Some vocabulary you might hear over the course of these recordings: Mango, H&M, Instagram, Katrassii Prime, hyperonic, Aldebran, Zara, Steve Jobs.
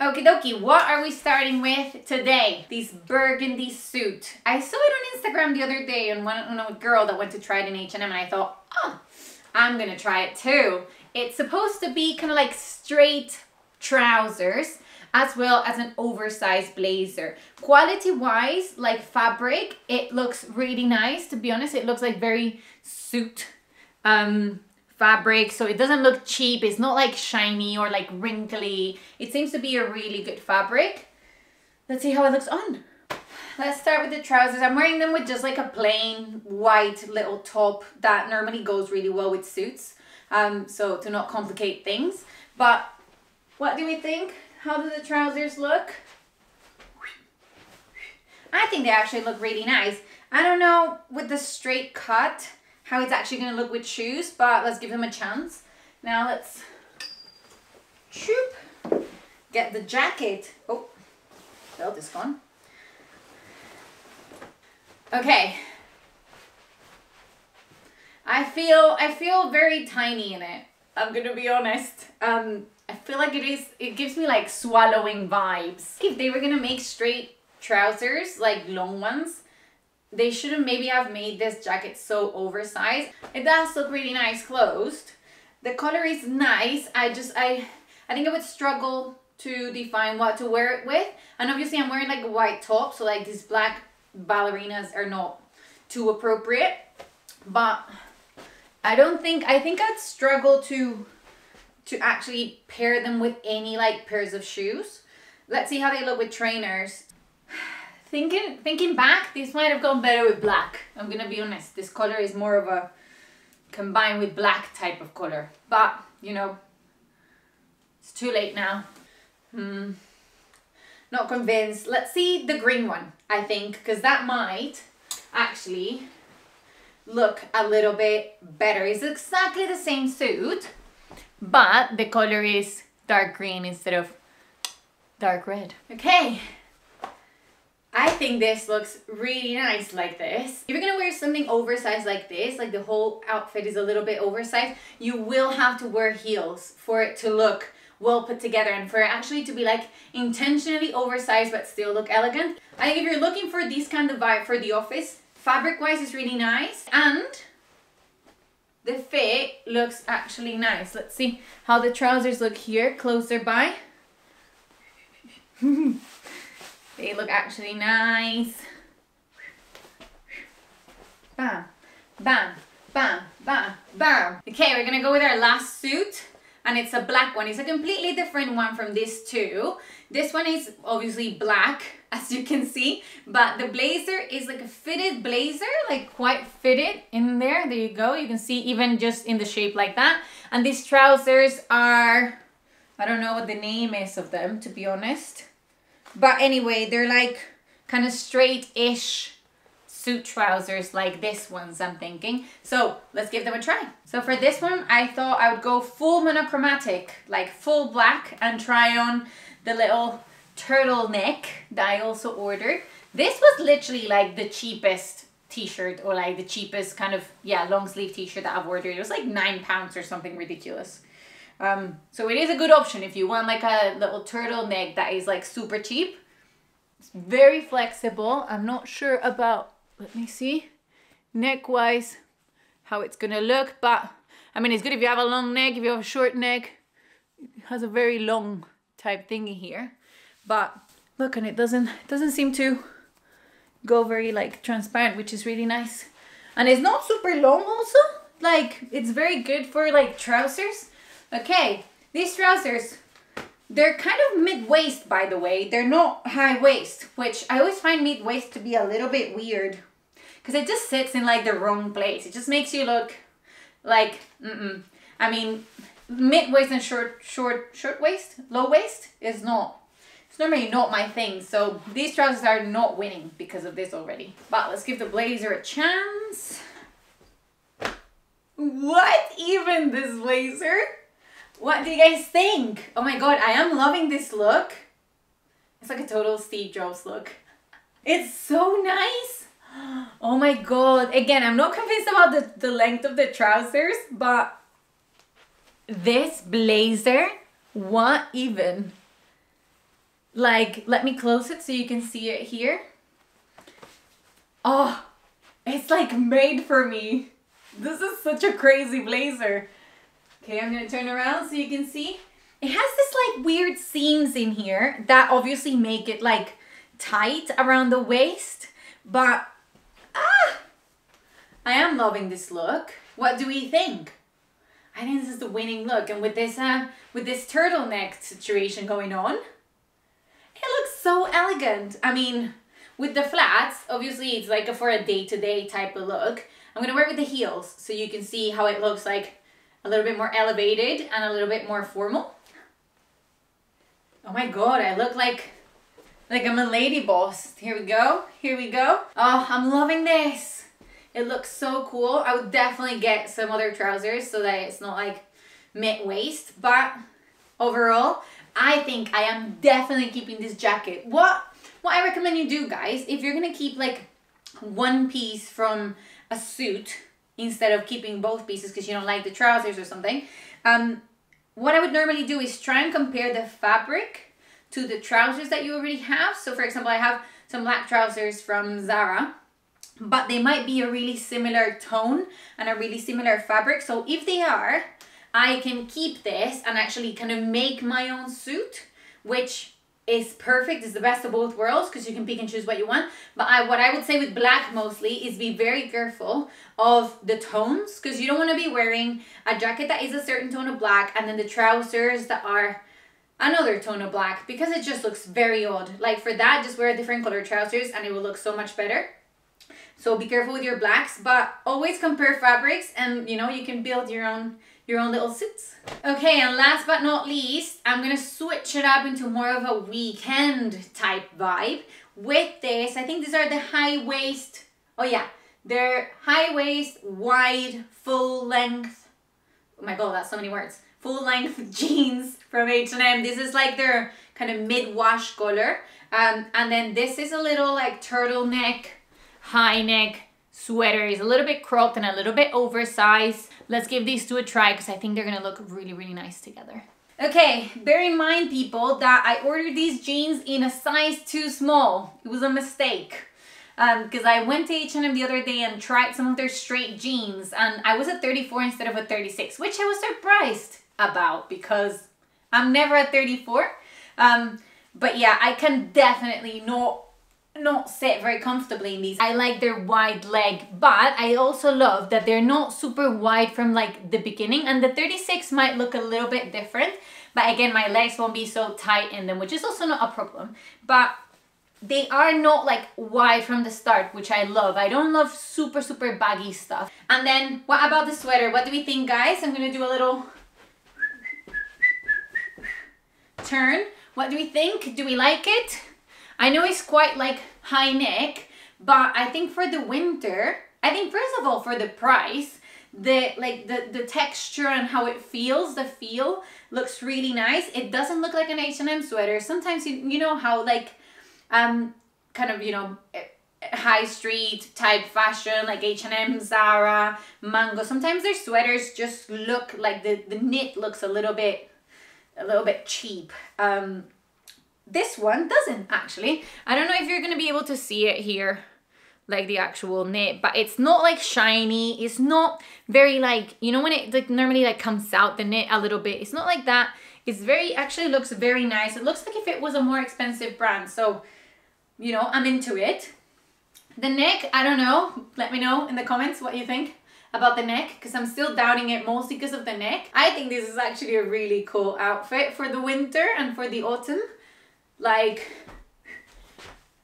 Okie dokie, what are we starting with today? This burgundy suit. I saw it on Instagram the other day and on a girl that went to try it in H&M, and I thought, oh, I'm gonna try it too. It's supposed to be kind of like straight trousers as well as an oversized blazer. Quality wise, like fabric, it looks really nice. To be honest, it looks like very suit fabric, so it doesn't look cheap. It's not like shiny or like wrinkly. It seems to be a really good fabric. Let's see how it looks on. Let's start with the trousers. I'm wearing them with just like a plain white little top that normally goes really well with suits, so to not complicate things. But what do we think? How do the trousers look? I think they actually look really nice. I don't know with the straight cut how it's actually going to look with shoes, but let's give them a chance. Now let's choop, get the jacket. Oh, belt is gone. Okay. I feel very tiny in it. I'm going to be honest. I feel like it gives me like swallowing vibes. If they were going to make straight trousers, like long ones, they shouldn't maybe have made this jacket so oversized. It does look really nice closed. The color is nice. I think I would struggle to define what to wear it with. And obviously I'm wearing like a white top, so like these black ballerinas are not too appropriate. But I think I'd struggle to actually pair them with any like pairs of shoes. Let's see how they look with trainers. Thinking back, this might have gone better with black. I'm gonna be honest, this color is more of a combined with black type of color. But, you know, it's too late now. Not convinced. Let's see the green one, I think, because that might actually look a little bit better. It's exactly the same suit, but the color is dark green instead of dark red. Okay. I think this looks really nice like this. If you're gonna wear something oversized like this, like the whole outfit is a little bit oversized, you will have to wear heels for it to look well put together and for it actually to be like intentionally oversized but still look elegant. I think if you're looking for this kind of vibe for the office, fabric-wise is really nice and the fit looks actually nice. Let's see how the trousers look here closer by. They look actually nice. Bam, bam, bam, bam, bam. Okay, we're gonna go with our last suit, and it's a black one. It's a completely different one from these two. This one is obviously black, as you can see, but the blazer is like a fitted blazer, like quite fitted in there. There you go. You can see even just in the shape like that. And these trousers are, I don't know what the name is of them, to be honest. But anyway, they're like kind of straight-ish suit trousers like this ones, I'm thinking. So let's give them a try. So for this one, I thought I would go full monochromatic, like full black, and try on the little turtleneck that I also ordered. This was literally like the cheapest t-shirt or like the cheapest kind of, yeah, long sleeve t-shirt that I've ordered. It was like £9 or something ridiculous. So it is a good option if you want like a little turtleneck that is like super cheap. It's very flexible. I'm not sure about, let me see, neck wise, how it's gonna look, but I mean, it's good if you have a long neck, if you have a short neck. It has a very long type thingy here, but look, and it doesn't seem to go very like transparent, which is really nice. And it's not super long also, like it's very good for like trousers. Okay, these trousers, they're kind of mid-waist, by the way. They're not high-waist, which I always find mid-waist to be a little bit weird because it just sits in like the wrong place. It just makes you look like, I mean, mid-waist and short waist, low waist is not, it's normally not my thing. So these trousers are not winning because of this already. But let's give the blazer a chance. What even this blazer? What do you guys think? Oh my god, I am loving this look. It's like a total Steve Jobs look. It's so nice. Oh my god. Again, I'm not convinced about the length of the trousers, but this blazer, what even? Like, let me close it so you can see it here. Oh, it's like made for me. This is such a crazy blazer. Okay, I'm gonna turn around so you can see. It has this like weird seams in here that obviously make it like tight around the waist, but I am loving this look. What do we think? I think this is the winning look, and with this turtleneck situation going on, it looks so elegant. I mean, with the flats, obviously it's like for a day-to-day type of look. I'm gonna wear it with the heels so you can see how it looks like a little bit more elevated and a little bit more formal. Oh my god, I look like I'm a lady boss. Here we go, here we go. Oh, I'm loving this. It looks so cool. I would definitely get some other trousers so that it's not like mid-waist, but overall, I think I am definitely keeping this jacket. What I recommend you do, guys, if you're gonna keep like one piece from a suit instead of keeping both pieces because you don't like the trousers or something, what I would normally do is try and compare the fabric to the trousers that you already have. So for example, I have some black trousers from Zara, but they might be a really similar tone and a really similar fabric. So if they are, I can keep this and actually kind of make my own suit, which is perfect. It's the best of both worlds because you can pick and choose what you want. But what I would say with black mostly is be very careful of the tones, because you don't want to be wearing a jacket that is a certain tone of black and then the trousers that are another tone of black, because it just looks very odd. Like for that, just wear a different color trousers and it will look so much better. So be careful with your blacks, but always compare fabrics and, you know, you can build your own little suits. Okay, and last but not least, I'm gonna switch it up into more of a weekend type vibe with this. I think these are the high waist, oh yeah, they're high waist, wide, full length, oh my god, that's so many words, full length jeans from H&M. This is like their kind of mid-wash color. And then this is a little like turtleneck, high neck sweater. Is a little bit cropped and a little bit oversized. Let's give these two a try because I think they're gonna look really, really nice together. Okay, bear in mind, people, that I ordered these jeans in a size too small. It was a mistake. Because I went to H&M the other day and tried some of their straight jeans, and I was a 34 instead of a 36, which I was surprised about because I'm never a 34. But yeah, I can definitely not sit very comfortably in these. I like their wide leg, but I also love that they're not super wide from like the beginning, and the 36 might look a little bit different, but again, my legs won't be so tight in them, which is also not a problem. But they are not like wide from the start, which I love. I don't love super, super baggy stuff. And then what about the sweater? What do we think, guys? I'm gonna do a little turn. What do we think? Do we like it? I know it's quite like high neck, but I think for the winter, I think first of all for the price, the texture and how it feels, the feel looks really nice. It doesn't look like an H&M sweater. Sometimes you know how like kind of, you know, high street type fashion like H&M, Zara, Mango. Sometimes their sweaters just look like the knit looks a little bit cheap. This one doesn't actually. I don't know if you're gonna be able to see it here, like the actual knit, but it's not like shiny. It's not very like, you know, when it like normally like comes out the knit a little bit. It's not like that. It's very, actually looks very nice. It looks like if it was a more expensive brand. So, you know, I'm into it. The neck, I don't know. Let me know in the comments what you think about the neck, because I'm still doubting it, mostly because of the neck. I think this is actually a really cool outfit for the winter and for the autumn. Like,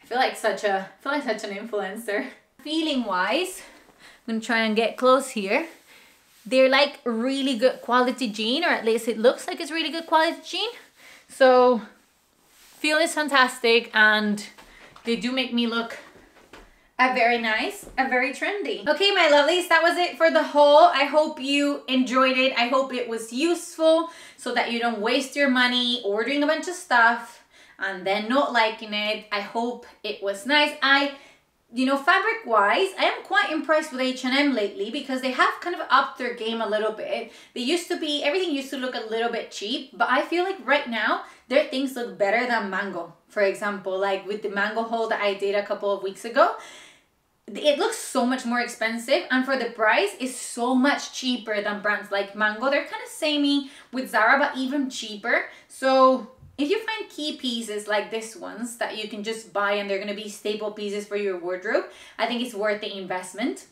I feel like such an influencer. Feeling wise, I'm gonna try and get close here. They're like really good quality jean, or at least it looks like it's really good quality jean. So feel is fantastic, and they do make me look very nice and very trendy. Okay, my lovelies, that was it for the haul. I hope you enjoyed it. I hope it was useful so that you don't waste your money ordering a bunch of stuff and then not liking it. I hope it was nice. I you know, fabric wise, I am quite impressed with H&M lately because they have kind of upped their game a little bit. They used to be, everything used to look a little bit cheap, but I feel like right now their things look better than Mango. For example, like with the Mango haul that I did a couple of weeks ago, it looks so much more expensive, and for the price is so much cheaper than brands like Mango. They're kind of samey with Zara, but even cheaper. So if you find key pieces like this ones that you can just buy and they're going to be staple pieces for your wardrobe, I think it's worth the investment.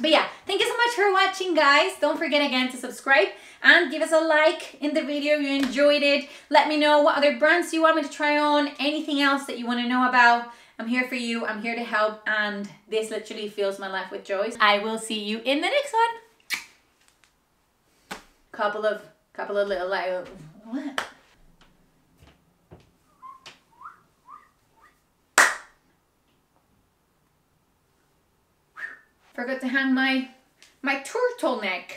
But yeah, thank you so much for watching, guys. Don't forget again to subscribe and give us a like in the video if you enjoyed it. Let me know what other brands you want me to try on, anything else that you want to know about. I'm here for you. I'm here to help, and this literally fills my life with joy. I will see you in the next one. Couple of little like what? Forgot to hang my turtleneck.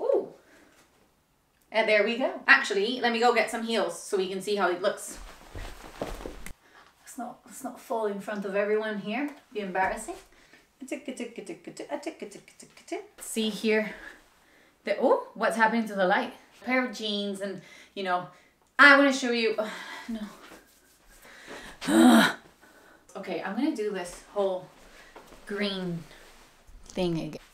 Ooh. And there we go. Actually, let me go get some heels so we can see how it looks. Let's not fall in front of everyone here. It'd be embarrassing. See here. Oh, what's happening to the light? A pair of jeans, and you know, I want to show you. Oh, no. Okay, I'm gonna do this whole green thing again.